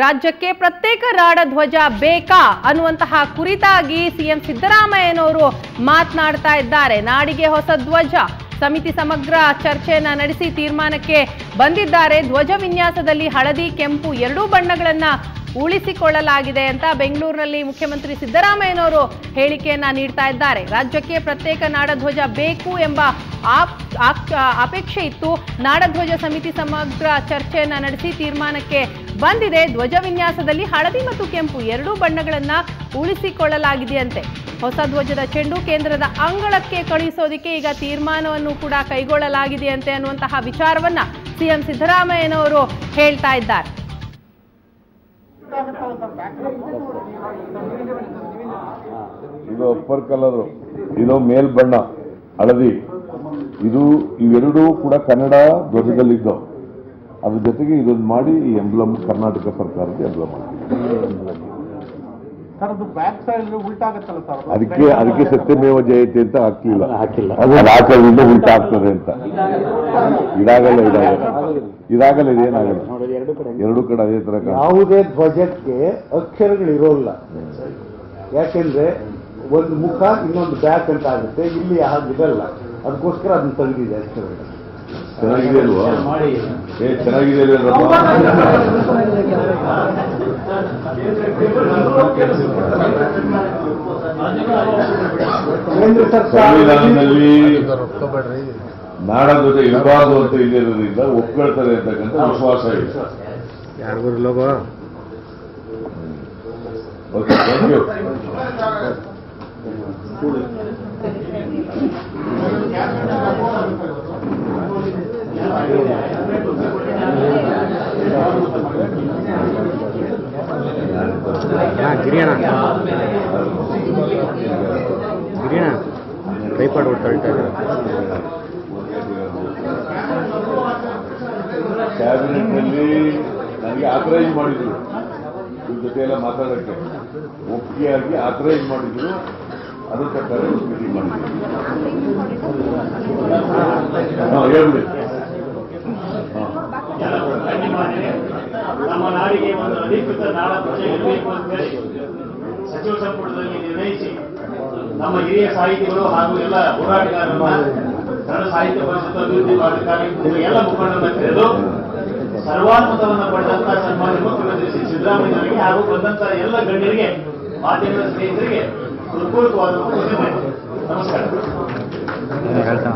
ರಾಜ್ಯಕ್ಕೆ ಪ್ರತ್ಯೇಕ ರಾಡಧ್ವಜ ಬೇಕಾ ಅನ್ನುವಂತಹ ಕುರಿತಾಗಿ ಸಿಎಂ ಸಿದ್ದರಾಮಯ್ಯನವರು ಮಾತನಾಡ್ತಾ ಇದ್ದಾರೆ. ನಾಡಿಗೆ ಹೊಸ ಧ್ವಜ ಸಮಿತಿ ಸಮಗ್ರ ಚರ್ಚೆಯನ್ನ ನಡೆಸಿ ತೀರ್ಮಾನಕ್ಕೆ ಬಂದಿದ್ದಾರೆ. ಧ್ವಜ ವಿನ್ಯಾಸದಲ್ಲಿ ಹಳದಿ ಕೆಂಪು ಎರಡೂ ಬಣ್ಣಗಳನ್ನ ಉಳಿಸಿಕೊಳ್ಳಲಾಗಿದೆ ಅಂತ ಬೆಂಗಳೂರಿನಲ್ಲಿ ಮುಖ್ಯಮಂತ್ರಿ ಸಿದ್ದರಾಮಯ್ಯನವರು ಹೇಳಿಕೆಯನ್ನ ನೀಡ್ತಾ ಇದ್ದಾರೆ. ರಾಜ್ಯಕ್ಕೆ ಪ್ರತ್ಯೇಕ ನಾಡಧ್ವಜ ಬೇಕು ಎಂಬ ಅಪೇಕ್ಷೆ ಇತ್ತು. ನಾಡಧ್ವಜ ಸಮಿತಿ ಸಮಗ್ರ ಚರ್ಚೆಯನ್ನ ನಡೆಸಿ ತೀರ್ಮಾನಕ್ಕೆ ಬಂದಿದೆ. ಧ್ವಜ ವಿನ್ಯಾಸದಲ್ಲಿ ಹಳದಿ ಮತ್ತು ಕೆಂಪು ಎರಡೂ ಬಣ್ಣಗಳನ್ನ ಉಳಿಸಿಕೊಳ್ಳಲಾಗಿದೆಯಂತೆ. ಹೊಸ ಧ್ವಜದ ಚೆಂಡು ಕೇಂದ್ರದ ಅಂಗಳಕ್ಕೆ ಕಳುಹಿಸೋದಕ್ಕೆ ಈಗ ತೀರ್ಮಾನವನ್ನು ಕೂಡ ಕೈಗೊಳ್ಳಲಾಗಿದೆಯಂತೆ ಅನ್ನುವಂತಹ ವಿಚಾರವನ್ನ ಸಿಎಂ ಸಿದ್ದರಾಮಯ್ಯನವರು ಹೇಳ್ತಾ ಇದ್ದಾರೆ. ಇದು ಅಪ್ಪರ್ ಕಲರು, ಇದು ಮೇಲ್ಬಣ್ಣ ಹಳದಿ, ಇದು ಇವೆರಡೂ ಕೂಡ ಕನ್ನಡ ಧ್ವಜದಲ್ಲಿದ್ದವು. ಅದ್ರ ಜೊತೆಗೆ ಇದೊಂದು ಮಾಡಿ ಈ ಎಂಬ್ಲಮ್ ಕರ್ನಾಟಕ ಸರ್ಕಾರದ ಎಂಬ್ಲಮ್ ಅದಕ್ಕೆ ಸತ್ಯಮೇವ ಜಯತೆ ಅಂತ ಹಾಕ್ಲಿಲ್ಲ, ಅದು ರಾಜ್ಯದಿಂದ ಉಂಟಾಗ್ತದೆ ಅಂತ. ಇದಾಗಲ್ಲ, ಇದೇನಾಗಲ್ಲ, ಎರಡು ಕಡೆ ಅದೇ ತರ. ಯಾವುದೇ ಧ್ವಜಕ್ಕೆ ಅಕ್ಷರಗಳಿರೋಲ್ಲ, ಯಾಕೆಂದ್ರೆ ಒಂದು ಮುಖ ಇನ್ನೊಂದು ಬ್ಯಾಕ್ ಅಂತ ಆಗುತ್ತೆ, ಇಲ್ಲಿ ಹಾಗಿದಲ್ಲ, ಅದಕ್ಕೋಸ್ಕರ ಅದನ್ನ ತಂದಿದೆ ಅಕ್ಷರಗಳು. ಚೆನ್ನಾಗಿದೆ ಅಲ್ವಾ? ಚೆನ್ನಾಗಿದೆ ಸಂವಿಧಾನದಲ್ಲಿ ನಾಡಧ್ವಜ ಇರಬಾರ್ದು ಅಂತ ಇಲ್ಲಿರೋದ್ರಿಂದ ಒಪ್ಕೊಳ್ತಾರೆ ಅಂತಕ್ಕಂಥ ವಿಶ್ವಾಸ ಇದೆ. Okay, thank you. ಗಿರಿಯಣ ಕೈಪಾಡ್ ಹೊಟ್ಟು ಹೇಳ್ತಾ ಇದ್ದಾರೆ. ಕ್ಯಾಬಿನೆಟ್ನಲ್ಲಿ ನನಗೆ ಆಥರೈಸ್ ಮಾಡಿದ್ರು, ನಿಮ್ಮ ಜೊತೆ ಎಲ್ಲ ಮಾತಾಡೋಕ್ಕೆ ಒಪ್ಪಿಗೆಯಾಗಿ ಆಥರೈಸ್ ಮಾಡಿದ್ರು, ಅದ್ರ ಪ್ರಕಾರ ಮೀಟಿಂಗ್ ಮಾಡಿದ್ರು. ಹಾಂ, ಹೇಳ್ಬಿಡಿ. ನಮ್ಮ ನಾಡಿಗೆ ಒಂದು ಅಧಿಕೃತ ನಾಡಧ್ವಜ ಇರಬೇಕು ಅಂತೇಳಿ ಸಚಿವ ಸಂಪುಟದಲ್ಲಿ ನಿರ್ಣಯಿಸಿ ನಮ್ಮ ಹಿರಿಯ ಸಾಹಿತಿಗಳು ಹಾಗೂ ಎಲ್ಲ ಹೋರಾಟಗಾರರನ್ನ ಕನ್ನಡ ಸಾಹಿತ್ಯ ಪರಿಷತ್ ಅಭಿವೃದ್ಧಿ ಪ್ರಾಧಿಕಾರಕ್ಕೆ ಎಲ್ಲ ಮುಖಂಡರನ್ನ ಕರೆದು ಸರ್ವಾನುಮತವನ್ನು ಪಡೆದಂತಹ ಸನ್ಮಾನ್ಯ ಮುಖ್ಯಮಂತ್ರಿ ಶ್ರೀ ಸಿದ್ದರಾಮಯ್ಯ ಅವರಿಗೆ ಹಾಗೂ ಬಂದಂತಹ ಎಲ್ಲ ಗಣ್ಯರಿಗೆ, ಮಾಧ್ಯಮದ ಸ್ನೇಹಿತರಿಗೆ ಹೃತ್ಪೂರ್ವಕವಾದ ವಂದನೆ. ನಮಸ್ಕಾರ. ಅಲ್ಲ,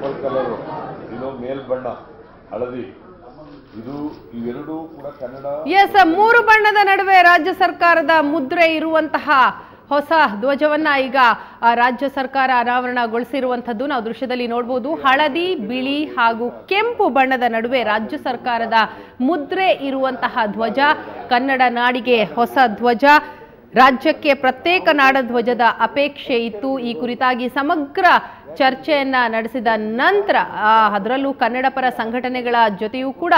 ಪರ್ಪಲ್ ಕಲರ್, ಇದು ಮೇಲ್ಬಣ್ಣ ಹಳದಿ, ಇದು ಇವೆರಡೂ ಕೂಡ ಕನ್ನಡ. ಎಸ್, ಮೂರು ಬಣ್ಣದ ನಡುವೆ ರಾಜ್ಯ ಸರ್ಕಾರದ ಮುದ್ರೆ ಇರುವಂತಹ ಹೊಸ ಧ್ವಜವನ್ನ ಈಗ ರಾಜ್ಯ ಸರ್ಕಾರ ಅನಾವರಣಗೊಳಿಸಿರುವಂಥದ್ದು ನಾವು ದೃಶ್ಯದಲ್ಲಿ ನೋಡಬಹುದು. ಹಳದಿ, ಬಿಳಿ ಹಾಗೂ ಕೆಂಪು ಬಣ್ಣದ ನಡುವೆ ರಾಜ್ಯ ಸರ್ಕಾರದ ಮುದ್ರೆ ಇರುವಂತಹ ಧ್ವಜ, ಕನ್ನಡ ನಾಡಿಗೆ ಹೊಸ ಧ್ವಜ. ರಾಜ್ಯಕ್ಕೆ ಪ್ರತ್ಯೇಕ ನಾಡಧ್ವಜದ ಅಪೇಕ್ಷೆ ಇತ್ತು. ಈ ಕುರಿತಾಗಿ ಸಮಗ್ರ ಚರ್ಚೆಯನ್ನ ನಡೆಸಿದ ನಂತರ, ಅದರಲ್ಲೂ ಕನ್ನಡ ಪರ ಸಂಘಟನೆಗಳ ಜೊತೆಯೂ ಕೂಡ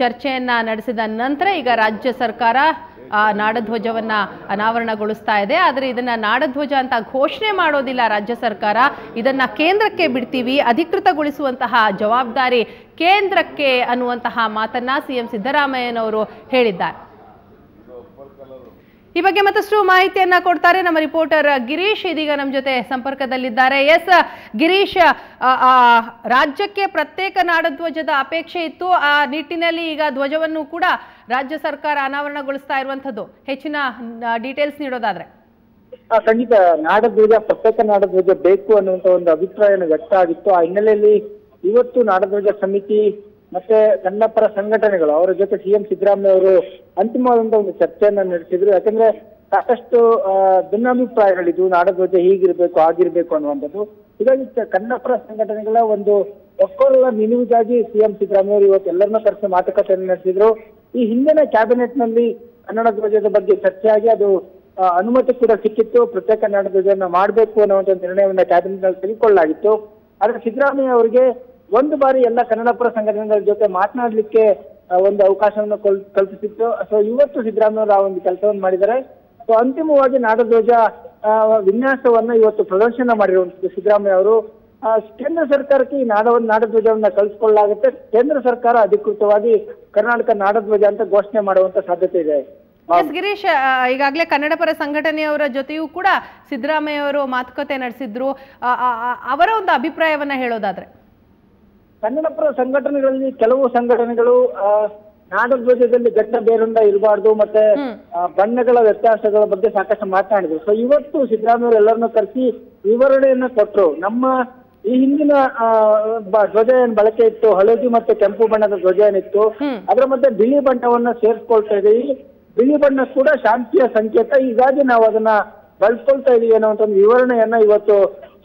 ಚರ್ಚೆಯನ್ನ ನಡೆಸಿದ ನಂತರ ಈಗ ರಾಜ್ಯ ಸರ್ಕಾರ ನಾಡಧ್ವಜವನ್ನ ಅನಾವರಣಗೊಳಿಸ್ತಾ ಇದೆ. ಆದರೆ ಇದನ್ನ ನಾಡಧ್ವಜ ಅಂತ ಘೋಷಣೆ ಮಾಡೋದಿಲ್ಲ ರಾಜ್ಯ ಸರ್ಕಾರ, ಇದನ್ನ ಕೇಂದ್ರಕ್ಕೆ ಬಿಡ್ತೀವಿ, ಅಧಿಕೃತಗೊಳಿಸುವಂತಹ ಜವಾಬ್ದಾರಿ ಕೇಂದ್ರಕ್ಕೆ ಅನ್ನುವಂತಹ ಮಾತನ್ನ ಸಿಎಂ ಸಿದ್ದರಾಮಯ್ಯನವರು ಹೇಳಿದ್ದಾರೆ. ಈ ಬಗ್ಗೆ ಮತ್ತಷ್ಟು ಮಾಹಿತಿಯನ್ನ ಕೊಡ್ತಾರೆ ನಮ್ಮ ರಿಪೋರ್ಟರ್ ಗಿರೀಶ್, ಇದೀಗ ನಮ್ಮ ಜೊತೆ ಸಂಪರ್ಕದಲ್ಲಿದ್ದಾರೆ. ಎಸ್ ಗಿರೀಶ್, ರಾಜ್ಯಕ್ಕೆ ಪ್ರತ್ಯೇಕ ನಾಡಧ್ವಜದ ಅಪೇಕ್ಷೆ ಇತ್ತು. ಆ ನಿಟ್ಟಿನಲ್ಲಿ ಈಗ ಧ್ವಜವನ್ನು ಕೂಡ ರಾಜ್ಯ ಸರ್ಕಾರ ಅನಾವರಣಗೊಳಿಸ್ತಾ ಇರುವಂತದ್ದು, ಹೆಚ್ಚಿನ ಡೀಟೇಲ್ಸ್ ನೀಡೋದಾದ್ರೆ. ಖಂಡಿತ ನಾಡಧ್ವಜ, ಪ್ರತ್ಯೇಕ ನಾಡಧ್ವಜ ಬೇಕು ಅನ್ನುವಂತ ಒಂದು ಅಭಿಪ್ರಾಯನ ವ್ಯಕ್ತ ಆಗಿತ್ತು. ಆ ಹಿನ್ನೆಲೆಯಲ್ಲಿ ಇವತ್ತು ನಾಡಧ್ವಜ ಸಮಿತಿ ಮತ್ತೆ ಕನ್ನಡ ಪರ ಸಂಘಟನೆಗಳು ಅವರ ಜೊತೆ ಸಿಎಂ ಸಿದ್ದರಾಮಯ್ಯ ಅವರು ಅಂತಿಮವಾದಂತ ಒಂದು ಚರ್ಚೆಯನ್ನು ನಡೆಸಿದ್ರು. ಯಾಕಂದ್ರೆ ಸಾಕಷ್ಟು ಭಿನ್ನಾಭಿಪ್ರಾಯಗಳಿದ್ವು, ನಾಡಧ್ವಜ ಹೀಗಿರ್ಬೇಕು ಆಗಿರ್ಬೇಕು ಅನ್ನುವಂಥದ್ದು. ಹೀಗಾಗಿ ಕನ್ನಡ ಪರ ಸಂಘಟನೆಗಳ ಒಂದು ಒಕ್ಕೊರಲ ನಿಲುವಿಗಾಗಿ ಸಿಎಂ ಸಿದ್ದರಾಮಯ್ಯ ಅವರು ಇವತ್ತು ಎಲ್ಲರನ್ನೂ ಕರೆಸಿ ಮಾತುಕತೆಯನ್ನು ನಡೆಸಿದ್ರು. ಈ ಹಿಂದಿನ ಕ್ಯಾಬಿನೆಟ್ ನಲ್ಲಿ ಕನ್ನಡ ಧ್ವಜದ ಬಗ್ಗೆ ಚರ್ಚೆಯಾಗಿ ಅದು ಅನುಮತಿ ಕೂಡ ಸಿಕ್ಕಿತ್ತು, ಪ್ರತ್ಯೇಕ ಕನ್ನಡ ಧ್ವಜವನ್ನು ಮಾಡಬೇಕು ಅನ್ನುವಂಥ ನಿರ್ಣಯವನ್ನ ಕ್ಯಾಬಿನೆಟ್ ನಲ್ಲಿ ತೆಗೆದುಕೊಳ್ಳಲಾಗಿತ್ತು. ಆದ್ರೆ ಸಿದ್ದರಾಮಯ್ಯ ಅವರಿಗೆ ಒಂದು ಬಾರಿ ಎಲ್ಲ ಕನ್ನಡಪರ ಸಂಘಟನೆಗಳ ಜೊತೆ ಮಾತನಾಡಲಿಕ್ಕೆ ಒಂದು ಅವಕಾಶವನ್ನು ಕಲ್ಪಿಸಿತ್ತು. ಸೊ ಇವತ್ತು ಸಿದ್ದರಾಮಯ್ಯ ಆ ಒಂದು ಕೆಲಸವನ್ನು ಮಾಡಿದ್ದಾರೆ. ಸೊ ಅಂತಿಮವಾಗಿ ನಾಡಧ್ವಜ ವಿನ್ಯಾಸವನ್ನ ಇವತ್ತು ಪ್ರದರ್ಶನ ಮಾಡಿರುವಂಥದ್ದು ಸಿದ್ದರಾಮಯ್ಯ ಅವರು. ಕೇಂದ್ರ ಸರ್ಕಾರಕ್ಕೆ ಈ ನಾಡಧ್ವಜವನ್ನ ಕಳಿಸಿಕೊಳ್ಳಲಾಗುತ್ತೆ, ಕೇಂದ್ರ ಸರ್ಕಾರ ಅಧಿಕೃತವಾಗಿ ಕರ್ನಾಟಕ ನಾಡಧ್ವಜ ಅಂತ ಘೋಷಣೆ ಮಾಡುವಂತ ಸಾಧ್ಯತೆ ಇದೆ. ಗಿರೀಶ್, ಈಗಾಗಲೇ ಕನ್ನಡಪರ ಸಂಘಟನೆಯವರ ಜೊತೆಯೂ ಕೂಡ ಸಿದ್ದರಾಮಯ್ಯ ಅವರು ಮಾತುಕತೆ ನಡೆಸಿದ್ರು. ಅವರ ಒಂದು ಅಭಿಪ್ರಾಯವನ್ನ ಹೇಳೋದಾದ್ರೆ, ಕನ್ನಡಪರ ಸಂಘಟನೆಗಳಲ್ಲಿ ಕೆಲವು ಸಂಘಟನೆಗಳು ನಾಡಧ್ವಜದಲ್ಲಿ ಗಟ್ಟ ಬೇರೊಂಡ ಇರಬಾರ್ದು ಮತ್ತೆ ಬಣ್ಣಗಳ ವ್ಯತ್ಯಾಸಗಳ ಬಗ್ಗೆ ಸಾಕಷ್ಟು ಮಾತನಾಡಿದ್ರು. ಸೊ ಇವತ್ತು ಸಿದ್ದರಾಮಯ್ಯ ಎಲ್ಲರನ್ನೂ ಕರೆಸಿ ವಿವರಣೆಯನ್ನ ಕೊಟ್ಟರು. ನಮ್ಮ ಈ ಹಿಂದಿನ ಧ್ವಜ ಏನ್ ಬಳಕೆ ಇತ್ತು, ಹಳದಿ ಮತ್ತೆ ಕೆಂಪು ಬಣ್ಣದ ಧ್ವಜ ಏನಿತ್ತು, ಅದರ ಮಧ್ಯೆ ಬಿಳಿ ಬಣ್ಣವನ್ನ ಸೇರಿಸ್ಕೊಳ್ತಾ ಇದೀವಿ, ಬಿಳಿ ಬಣ್ಣ ಕೂಡ ಶಾಂತಿಯ ಸಂಕೇತ, ಹೀಗಾಗಿ ನಾವು ಅದನ್ನ ಬಳಸ್ಕೊಳ್ತಾ ಇದೀವಿ ಅನ್ನೋಂತ ಒಂದು ವಿವರಣೆಯನ್ನ ಇವತ್ತು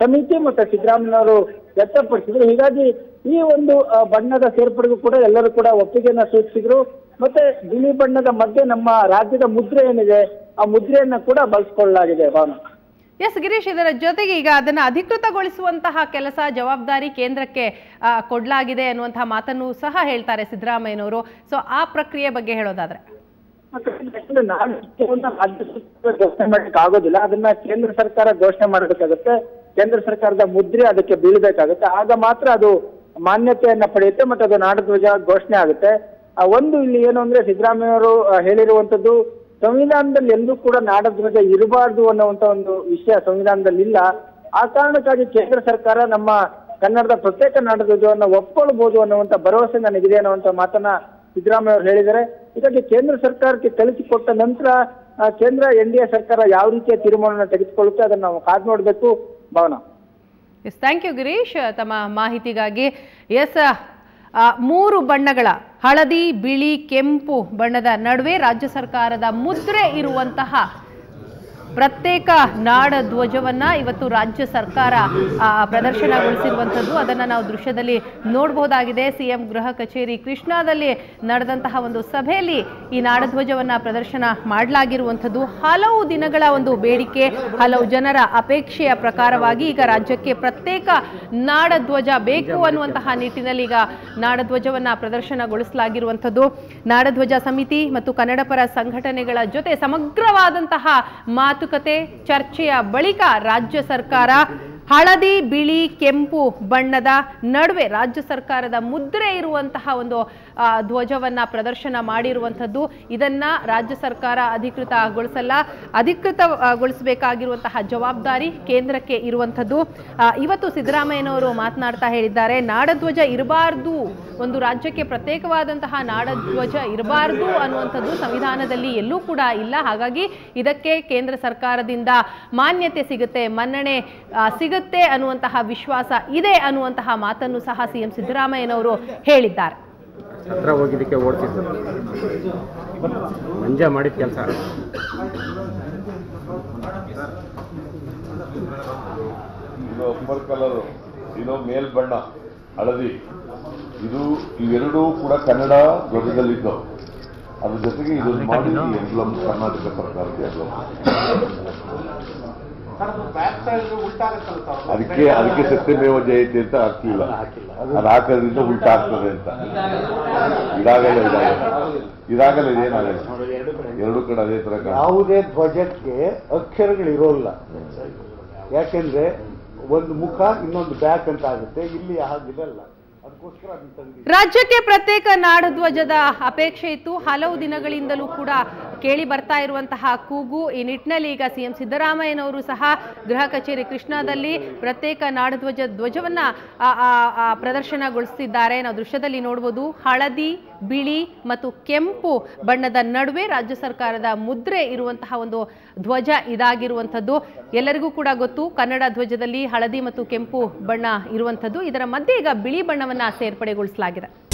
ಸಮಿತಿ ಮತ್ತೆ ಸಿದ್ದರಾಮಯ್ಯ ಅವರು ವ್ಯಕ್ತಪಡಿಸಿದ್ರು. ಹೀಗಾಗಿ ಈ ಒಂದು ಬಣ್ಣದ ಸೇರ್ಪಡೆಗೂ ಕೂಡ ಎಲ್ಲರೂ ಕೂಡ ಒಪ್ಪಿಗೆಯನ್ನ ಸೂಚಿಸಿದ್ರು. ಮತ್ತೆ ಬಿಳಿ ಬಣ್ಣದ ಮಧ್ಯೆ ನಮ್ಮ ರಾಜ್ಯದ ಮುದ್ರೆ ಏನಿದೆ, ಆ ಮುದ್ರೆಯನ್ನ ಕೂಡ ಬಳಸಿಕೊಳ್ಳಲಾಗಿದೆ. ಭಾವನಾ. ಎಸ್ ಗಿರೀಶ್, ಇದರ ಜೊತೆಗೆ ಈಗ ಅದನ್ನ ಅಧಿಕೃತಗೊಳಿಸುವಂತಹ ಕೆಲಸ ಜವಾಬ್ದಾರಿ ಕೇಂದ್ರಕ್ಕೆ ಕೊಡಲಾಗಿದೆ ಅನ್ನುವಂತಹ ಮಾತನ್ನು ಸಹ ಹೇಳ್ತಾರೆ ಸಿದ್ದರಾಮಯ್ಯನವರು. ಸೊ ಆ ಪ್ರಕ್ರಿಯೆ ಬಗ್ಗೆ ಹೇಳೋದಾದ್ರೆ, ಘೋಷಣೆ ಮಾಡಲಿಕ್ಕೆ ಆಗೋದಿಲ್ಲ, ಅದನ್ನ ಕೇಂದ್ರ ಸರ್ಕಾರ ಘೋಷಣೆ ಮಾಡಬೇಕಾಗತ್ತೆ, ಕೇಂದ್ರ ಸರ್ಕಾರದ ಮುದ್ರೆ ಅದಕ್ಕೆ ಬೀಳಬೇಕಾಗತ್ತೆ, ಆಗ ಮಾತ್ರ ಅದು ಮಾನ್ಯತೆಯನ್ನ ಪಡೆಯುತ್ತೆ ಮತ್ತೆ ಅದು ನಾಡಧ್ವಜ ಘೋಷಣೆ ಆಗುತ್ತೆ. ಒಂದು ಇಲ್ಲಿ ಏನು ಅಂದ್ರೆ ಸಿದ್ದರಾಮಯ್ಯ ಅವರು ಹೇಳಿರುವಂತದ್ದು, ಸಂವಿಧಾನದಲ್ಲಿ ಎಂದೂ ಕೂಡ ನಾಡಧ್ವಜ ಇರಬಾರ್ದು ಅನ್ನುವಂತ ಒಂದು ವಿಷಯ ಸಂವಿಧಾನದಲ್ಲಿ ಇಲ್ಲ. ಆ ಕಾರಣಕ್ಕಾಗಿ ಕೇಂದ್ರ ಸರ್ಕಾರ ನಮ್ಮ ಕನ್ನಡದ ಪ್ರತ್ಯೇಕ ನಾಡಧ್ವಜವನ್ನ ಒಪ್ಕೊಳ್ಬಹುದು ಅನ್ನುವಂತ ಭರವಸೆ ನನಗಿದೆ ಅನ್ನುವಂತ ಮಾತನ್ನ ಸಿದ್ದರಾಮಯ್ಯ ಅವರು ಹೇಳಿದ್ದಾರೆ. ಇದಕ್ಕೆ ಕೇಂದ್ರ ಸರ್ಕಾರಕ್ಕೆ ಕಳಿಸಿಕೊಟ್ಟ ನಂತರ ಕೇಂದ್ರ ಎನ್ಡಿಎ ಸರ್ಕಾರ ಯಾವ ರೀತಿಯ ತೀರ್ಮಾನವನ್ನು ತೆಗೆದುಕೊಳ್ಳುತ್ತೆ ಅದನ್ನ ನಾವು ಕಾದು ನೋಡ್ಬೇಕು. Bhavana. Yes, thank you Girish ತಮ್ಮ ಮಾಹಿತಿಗಾಗಿ. ಎಸ್, ಮೂರು ಬಣ್ಣಗಳ ಹಳದಿ ಬಿಳಿ ಕೆಂಪು ಬಣ್ಣದ ನಡುವೆ ರಾಜ್ಯ ಸರ್ಕಾರದ ಮುದ್ರೆ ಇರುವಂತಹ ಪ್ರತ್ಯೇಕ ನಾಡ ಧ್ವಜವನ್ನು ಇವತ್ತು ರಾಜ್ಯ ಸರ್ಕಾರ ಪ್ರದರ್ಶನಗೊಳಿಸಿರುವಂಥದ್ದು ಅದನ್ನು ನಾವು ದೃಶ್ಯದಲ್ಲಿ ನೋಡಬಹುದಾಗಿದೆ. ಸಿಎಂ ಗೃಹ ಕಚೇರಿ ಕೃಷ್ಣಾದಲ್ಲಿ ನಡೆದಂತಹ ಒಂದು ಸಭೆಯಲ್ಲಿ ಈ ನಾಡಧ್ವಜವನ್ನು ಪ್ರದರ್ಶನ ಮಾಡಲಾಗಿರುವಂಥದ್ದು ಹಲವು ದಿನಗಳ ಒಂದು ಬೇಡಿಕೆ, ಹಲವು ಜನರ ಅಪೇಕ್ಷೆಯ ಪ್ರಕಾರವಾಗಿ ಈಗ ರಾಜ್ಯಕ್ಕೆ ಪ್ರತ್ಯೇಕ ನಾಡಧ್ವಜ ಬೇಕು ಅನ್ನುವಂತಹ ನಿಟ್ಟಿನಲ್ಲಿ ಈಗ ನಾಡಧ್ವಜವನ್ನು ಪ್ರದರ್ಶನಗೊಳಿಸಲಾಗಿರುವಂಥದ್ದು. ನಾಡಧ್ವಜ ಸಮಿತಿ ಮತ್ತು ಕನ್ನಡಪರ ಸಂಘಟನೆಗಳ ಜೊತೆ ಸಮಗ್ರವಾದಂತಹ ಮಾತು ಚರ್ಚೆಯ ಬಳಿಕ ರಾಜ್ಯ ಸರ್ಕಾರ ಹಳದಿ ಬಿಳಿ ಕೆಂಪು ಬಣ್ಣದ ನಡುವೆ ರಾಜ್ಯ ಸರ್ಕಾರದ ಮುದ್ರೆ ಇರುವಂತಹ ಒಂದು ಧ್ವಜವನ್ನ ಪ್ರದರ್ಶನ ಮಾಡಿರುವಂಥದ್ದು. ಇದನ್ನ ರಾಜ್ಯ ಸರ್ಕಾರ ಅಧಿಕೃತಗೊಳಿಸಬೇಕಾಗಿರುವಂತಹ ಜವಾಬ್ದಾರಿ ಕೇಂದ್ರಕ್ಕೆ ಇರುವಂಥದ್ದು. ಇವತ್ತು ಸಿದ್ದರಾಮಯ್ಯನವರು ಮಾತನಾಡ್ತಾ ಹೇಳಿದ್ದಾರೆ, ನಾಡಧ್ವಜ ಇರಬಾರ್ದು, ಒಂದು ರಾಜ್ಯಕ್ಕೆ ಪ್ರತ್ಯೇಕವಾದಂತಹ ನಾಡಧ್ವಜ ಇರಬಾರ್ದು ಅನ್ನುವಂಥದ್ದು ಸಂವಿಧಾನದಲ್ಲಿ ಎಲ್ಲೂ ಕೂಡ ಇಲ್ಲ. ಹಾಗಾಗಿ ಇದಕ್ಕೆ ಕೇಂದ್ರ ಸರ್ಕಾರದಿಂದ ಮಾನ್ಯತೆ ಸಿಗುತ್ತೆ, ಮನ್ನಣೆ ಸಿಗುತ್ತೆ ಅನ್ನುವಂತಹ ವಿಶ್ವಾಸ ಇದೆ ಅನ್ನುವಂತಹ ಮಾತನ್ನು ಸಹ ಸಿಎಂ ಸಿದ್ದರಾಮಯ್ಯನವರು ಹೇಳಿದ್ದಾರೆ. ಹತ್ರ ಹೋಗಿದ್ದಕ್ಕೆ ಓಡ್ತಿದ್ರು, ಮಂಜ ಮಾಡಿದ ಕೆಲಸ. ಕಲರು ಇದು ಮೇಲ್ಬಣ್ಣ ಹಳದಿ, ಇದು ಇವೆರಡೂ ಕೂಡ ಕನ್ನಡ ಧ್ವಜದಲ್ಲಿದ್ದವು. ಅದ್ರ ಜೊತೆಗೆ ಇದು ಮಾಡಿ ಎಂಬ್ಲಮ್ ಕರ್ನಾಟಕ ಸರ್ಕಾರಕ್ಕೆ ಎಂಬ್ಲಮ್. ಅದಕ್ಕೆ ಸತ್ಯಮೇವ ಜಯಂತಿ ಅಂತ ಆಗ್ತಿಲ್ಲ, ಅದು ಹಾಕೋದ್ರಿಂದ ಉಲ್ಟಾ ಆಗ್ತದೆ ಅಂತ. ಇದಾಗಲ್ಲ ಇದೇನಾಗಲ್ಲ, ಎರಡು ಕಡೆ ಅದೇ ತರ. ಯಾವುದೇ ಧ್ವಜಕ್ಕೆ ಅಕ್ಷರಗಳಿರೋಲ್ಲ, ಯಾಕೆಂದ್ರೆ ಒಂದು ಮುಖ ಇನ್ನೊಂದು ಬ್ಯಾಕ್ ಅಂತ ಆಗುತ್ತೆ, ಇಲ್ಲಿ ಹಾಗಿದಲ್ಲ. ರಾಜ್ಯಕ್ಕೆ ಪ್ರತ್ಯೇಕ ನಾಡಧ್ವಜದ ಅಪೇಕ್ಷೆ ಇತ್ತು, ಹಲವು ದಿನಗಳಿಂದಲೂ ಕೂಡ ಕೇಳಿ ಬರ್ತಾ ಇರುವಂತಹ ಕೂಗು. ಈ ನಿಟ್ಟಿನಲ್ಲಿ ಈಗ ಸಿಎಂ ಸಿದ್ದರಾಮಯ್ಯನವರು ಸಹ ಗೃಹ ಕಚೇರಿ ಕೃಷ್ಣಾದಲ್ಲಿ ಪ್ರತ್ಯೇಕ ಧ್ವಜವನ್ನ ಪ್ರದರ್ಶನಗೊಳಿಸುತ್ತಿದ್ದಾರೆ. ನಾವು ದೃಶ್ಯದಲ್ಲಿ ನೋಡಬಹುದು, ಹಳದಿ ಬಿಳಿ ಮತ್ತು ಕೆಂಪು ಬಣ್ಣದ ನಡುವೆ ರಾಜ್ಯ ಸರ್ಕಾರದ ಮುದ್ರೆ ಇರುವಂತಹ ಒಂದು ಧ್ವಜ ಇದಾಗಿರುವಂಥದ್ದು. ಎಲ್ಲರಿಗೂ ಕೂಡ ಗೊತ್ತು, ಕನ್ನಡ ಧ್ವಜದಲ್ಲಿ ಹಳದಿ ಮತ್ತು ಕೆಂಪು ಬಣ್ಣ ಇರುವಂಥದ್ದು, ಇದರ ಮಧ್ಯೆ ಈಗ ಬಿಳಿ ಬಣ್ಣವನ್ನು ಸೇರ್ಪಡೆಗೊಳಿಸಲಾಗಿದೆ.